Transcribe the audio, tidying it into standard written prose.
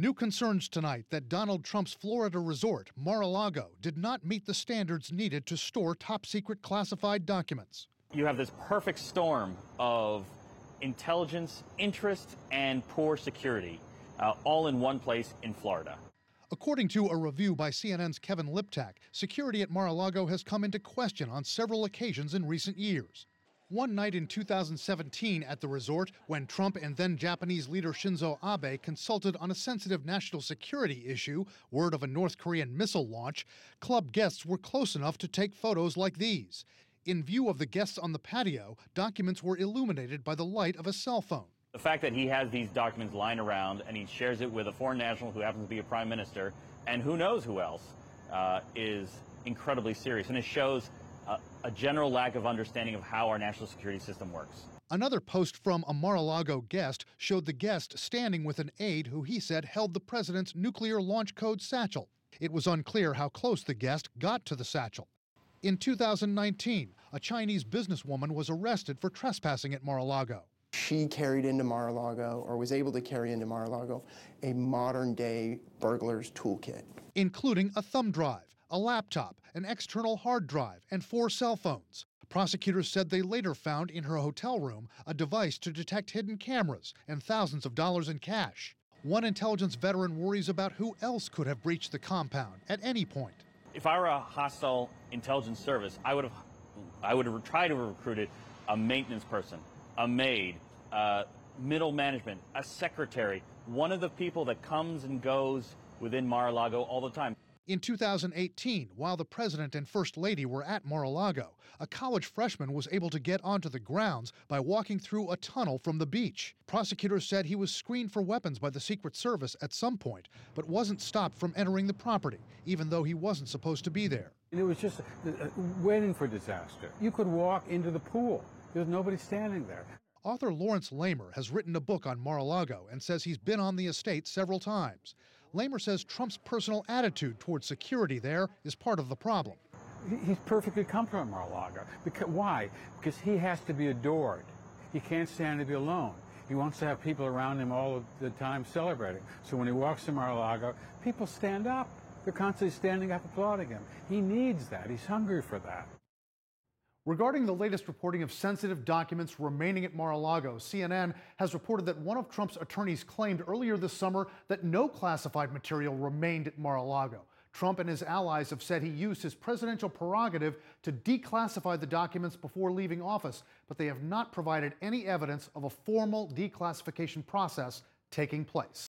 New concerns tonight that Donald Trump's Florida resort, Mar-a-Lago, did not meet the standards needed to store top-secret classified documents. You have this perfect storm of intelligence, interest, and poor security, all in one place in Florida. According to a review by CNN's Kevin Liptak, security at Mar-a-Lago has come into question on several occasions in recent years. One night in 2017 at the resort, when Trump and then-Japanese leader Shinzo Abe consulted on a sensitive national security issue, word of a North Korean missile launch, club guests were close enough to take photos like these. In view of the guests on the patio, documents were illuminated by the light of a cell phone. The fact that he has these documents lying around and he shares it with a foreign national who happens to be a prime minister and who knows who else is incredibly serious, and it shows a general lack of understanding of how our national security system works. Another post from a Mar-a-Lago guest showed the guest standing with an aide who he said held the president's nuclear launch code satchel. It was unclear how close the guest got to the satchel. In 2019, a Chinese businesswoman was arrested for trespassing at Mar-a-Lago. She carried into Mar-a-Lago, or was able to carry into Mar-a-Lago, a modern-day burglar's toolkit. Including a thumb drive, a laptop, an external hard drive, and 4 cell phones. Prosecutors said they later found in her hotel room a device to detect hidden cameras and thousands of dollars in cash. One intelligence veteran worries about who else could have breached the compound at any point. If I were a hostile intelligence service, I would have tried to have recruited a maintenance person, a maid, middle management, a secretary, one of the people that comes and goes within Mar-a-Lago all the time. In 2018, while the president and first lady were at Mar-a-Lago, a college freshman was able to get onto the grounds by walking through a tunnel from the beach. Prosecutors said he was screened for weapons by the Secret Service at some point, but wasn't stopped from entering the property, even though he wasn't supposed to be there. It was just waiting for disaster. You could walk into the pool. There's nobody standing there. Author Lawrence Lamer has written a book on Mar-a-Lago and says he's been on the estate several times. Lamer says Trump's personal attitude towards security there is part of the problem. He's perfectly comfortable in Mar-a-Lago. Why? Because he has to be adored. He can't stand to be alone. He wants to have people around him all the time celebrating. So when he walks to Mar-a-Lago, people stand up. They're constantly standing up applauding him. He needs that. He's hungry for that. Regarding the latest reporting of sensitive documents remaining at Mar-a-Lago, CNN has reported that one of Trump's attorneys claimed earlier this summer that no classified material remained at Mar-a-Lago. Trump and his allies have said he used his presidential prerogative to declassify the documents before leaving office, but they have not provided any evidence of a formal declassification process taking place.